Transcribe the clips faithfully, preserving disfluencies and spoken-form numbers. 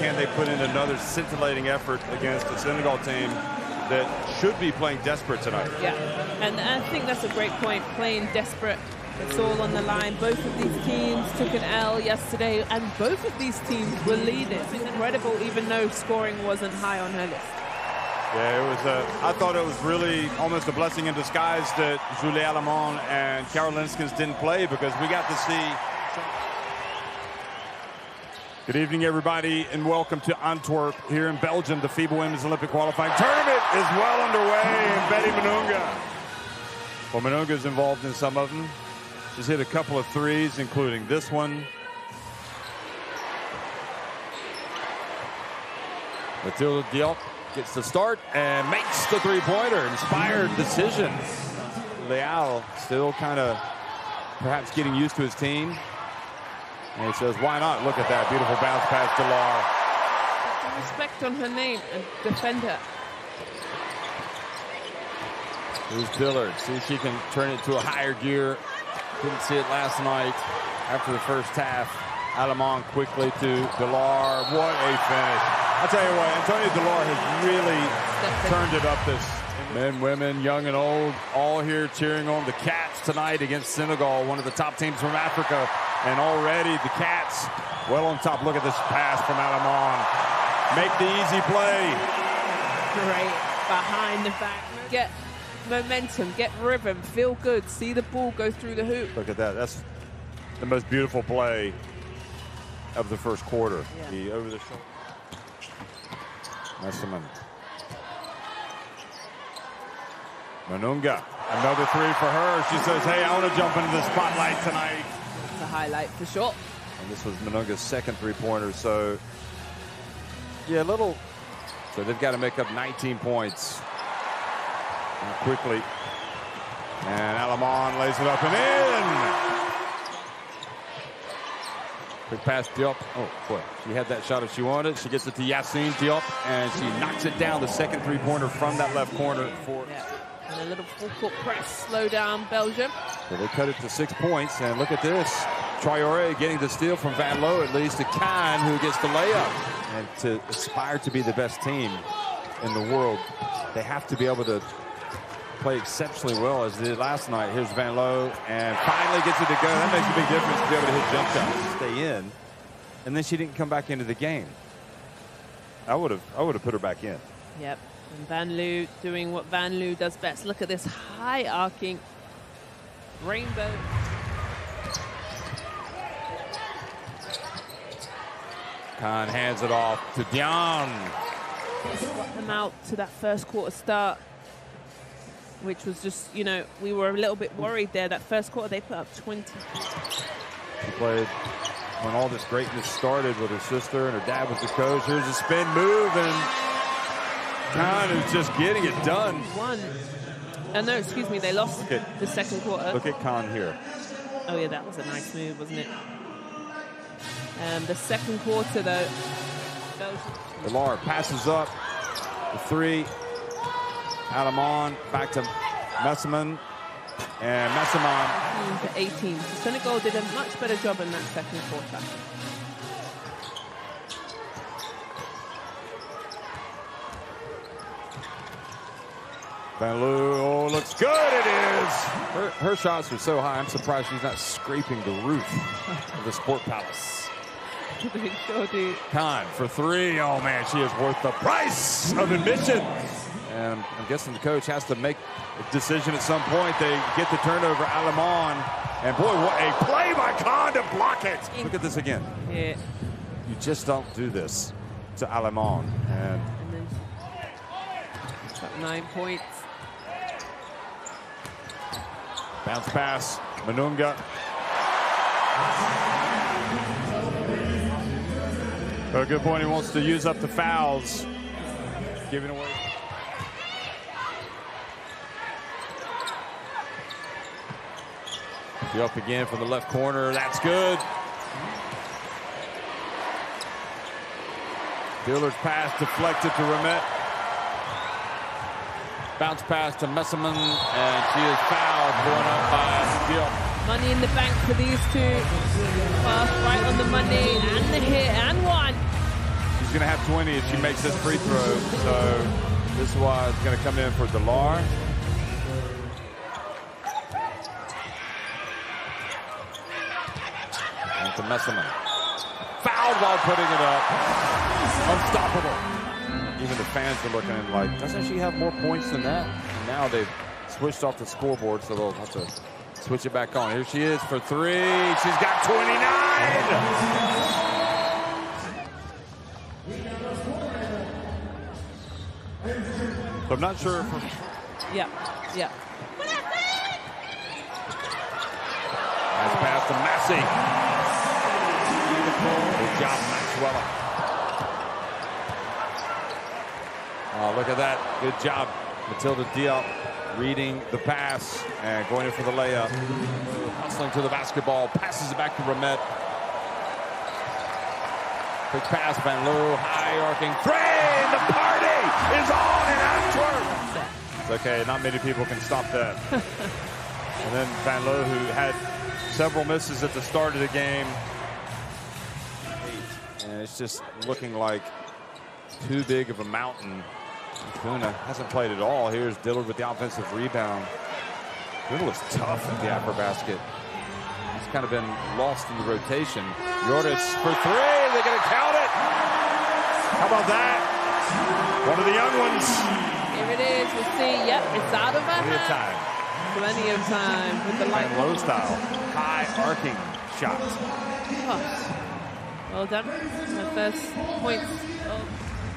can they put in another scintillating effort against a Senegal team that should be playing desperate tonight? Yeah, and I think that's a great point, playing desperate. It's all on the line. Both of these teams took an L yesterday, and both of these teams were leaders. It's incredible, even though scoring wasn't high on her list. Yeah, it was. A, I thought it was really almost a blessing in disguise that Julie Allemand and Carol Linskens didn't play, because we got to see. Good evening, everybody, and welcome to Antwerp here in Belgium. The FIBA Women's Olympic Qualifying Tournament is well underway, and Betty Menonga. Well, Menonga's involved in some of them. She's hit a couple of threes, including this one. Mathilde Dielk gets the start and makes the three-pointer. Inspired decision. Leal still kind of perhaps getting used to his team. And he says, why not? Look at that beautiful bounce pass to Dillard. Put respect on her name and defend her. Here's Dillard. See if she can turn it to a higher gear. Didn't see it last night after the first half. Adamong quickly to Dillard. What a finish. I tell you what, Antonia Delaere has really turned it up this. Men, women, young and old, all here cheering on the Cats tonight against Senegal, one of the top teams from Africa. And already the Cats well on top. Look at this pass from Adamong. Make the easy play. Great behind the back. Get momentum, get rhythm, feel good, see the ball go through the hoop. Look at that. That's the most beautiful play of the first quarter. Yeah. The over the shoulder. Meesseman. Menonga, another three for her. She says, hey, I want to jump into the spotlight tonight. It's a highlight for sure. And this was Menonga's second three-pointer, so yeah, a little. So they've got to make up nineteen points. And quickly, and Allemand lays it up and in. Quick pass, Diop. Oh boy, she had that shot if she wanted. She gets it to Yacine Diop, and she knocks it down. The second three-pointer from that left corner. For yeah. And a little full-court press, slow down Belgium. So they cut it to six points, and look at this. Traore getting the steal from Van Lowe. It leads to Kain, who gets the layup. And to aspire to be the best team in the world, they have to be able to play exceptionally well, as they did last night. Here's Van Lowe, and finally gets it to go. That makes a big difference to be able to hit jump shots, stay in, and then she didn't come back into the game. I would have, I would have put her back in. Yep, and Van Lowe doing what Van Lowe does best. Look at this high arcing rainbow. Khan hands it off to Dion. Got them out to that first quarter start, which was just, you know, we were a little bit worried there. That first quarter, they put up twenty. She played when all this greatness started with her sister, and her dad was the coach. Here's a spin move, and Khan is just getting it done. One. Oh, no, excuse me, they lost the second quarter. Look at Khan here. Oh, yeah, that was a nice move, wasn't it? Um, the second quarter, though. Dillard passes up the three. Allemand back to Meesseman, and Meesseman to eighteen. So Senegal did a much better job in that second quarter. Banalu, oh, looks good, it is! Her, her shots were so high, I'm surprised she's not scraping the roof of the Sport Palace. They sure do. Khan for three. Oh, man, she is worth the price of admission. And I'm guessing the coach has to make a decision at some point. They get the turnover, Allemand, and boy, what a play by Khan to block it. Look at this again. Yeah. You just don't do this to Allemand. And, and then she got nine points. Bounce pass, Menonga. A good point. He wants to use up the fouls, giving away. Up again from the left corner. That's good. Dillard's pass deflected to Romet. Bounce pass to Meesseman, and she is fouled. Blown up by Diop. Money in the bank for these two. Pass right on the money, and the hit, and one. She's She's going to have twenty if she makes this free throw. So this one is going to come in for Dillard. And to Meesseman. Fouled while putting it up. Unstoppable. Even the fans are looking at it like, doesn't she have more points than that? And now they've switched off the scoreboard, so they'll have to switch it back on. Here she is for three. She's got twenty-nine. So I'm not sure. Yeah, yeah. Nice pass to Massey. Good job, Maxwell. Oh, look at that. Good job, Mathilde Dielk. Reading the pass and going in for the layup. Hustling to the basketball, passes it back to Romet. Quick pass, Van Lowe, high arcing three. The party is on in Antwerp. It's okay, not many people can stop that. And then Van Lowe, who had several misses at the start of the game. And it's just looking like too big of a mountain. Kuna hasn't played at all. Here's Dillard with the offensive rebound. Kuna looks tough at the upper basket. He's kind of been lost in the rotation. Jordis for three. They're going to count it. How about that? One of the young ones. Here it is. We'll see. Yep, it's out of my hand. Time. Plenty of time with the light. Low style, high arcing shot. Oh. Well done. My first points. Oh.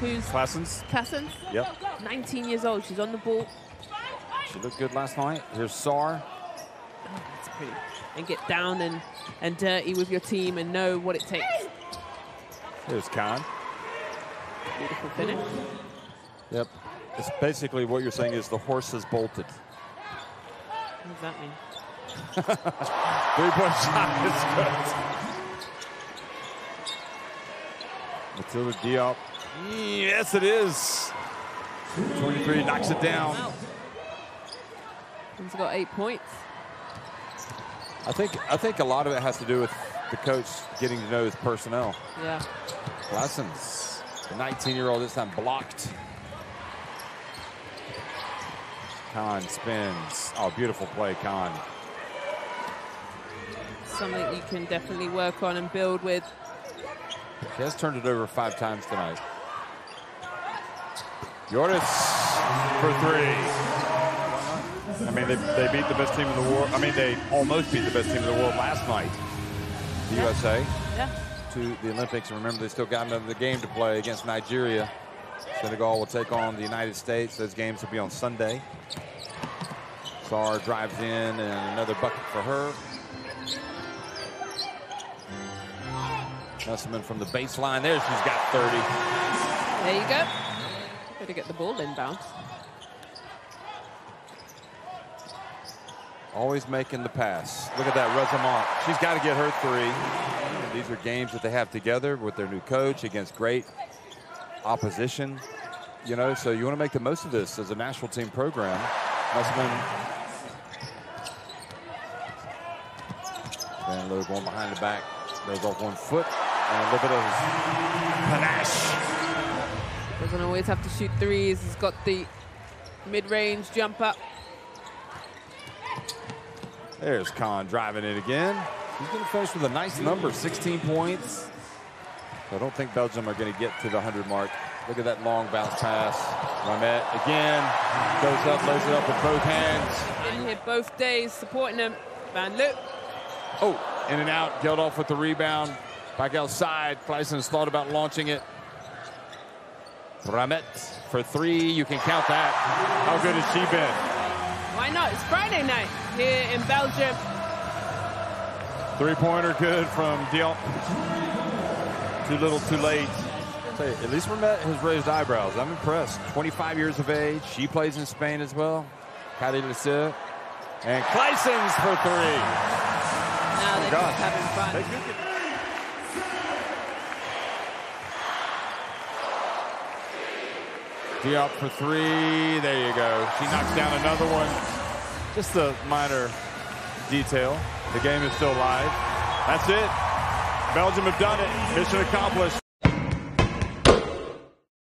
Who's Claessens? Claessens? Yep. nineteen years old. She's on the ball. She looked good last night. Here's Saar. Oh, that's pretty. And get down and, and dirty with your team and know what it takes. Here's Khan. Beautiful finish. Yep. It's basically what you're saying is the horse has bolted. What does that mean? Three-point shot is good. Mathilde Diop. Yes, it is. twenty-three knocks it down. He's got eight points. I think I think a lot of it has to do with the coach getting to know his personnel. Yeah. Lessons. The nineteen-year-old this time blocked. Khan spins. Oh, beautiful play, Khan. Something you can definitely work on and build with. She has turned it over five times tonight. Jordis for three. I mean, they, they beat the best team in the world. I mean, they almost beat the best team in the world last night. The yeah. U S A yeah. to the Olympics. And remember, they still got another game to play against Nigeria. Senegal will take on the United States. Those games will be on Sunday. Saar drives in and another bucket for her. Meesseman from the baseline there. She's got thirty. There you go. Better get the ball inbound. Always making the pass. Look at that, Reshamond. She's got to get her three. And these are games that they have together with their new coach against great opposition. You know, so you want to make the most of this as a national team program. Meesseman. Van Lowe going behind the back. Goes off one foot. And a little bit of panache. Doesn't always have to shoot threes. He's got the mid-range jump up. There's Khan driving it again. He's going to finish with a nice number, sixteen points. I don't think Belgium are going to get to the hundred mark. Look at that long bounce pass. Romet again goes up, lays it up with both hands. Been here both days supporting him. Van Lowe. Oh. In and out, Geldof with the rebound. Back outside, Claessens thought about launching it. Romet for three, you can count that. How good has she been? Why not? It's Friday night here in Belgium. Three-pointer good from Dion. Too little, too late. Tell you, at least Romet has raised eyebrows. I'm impressed. twenty-five years of age. She plays in Spain as well. Kain and Claessens for three. Now they're just having fun. They could get... Diop for three. There you go. She knocks down another one. Just a minor detail. The game is still live. That's it. Belgium have done it. Mission accomplished.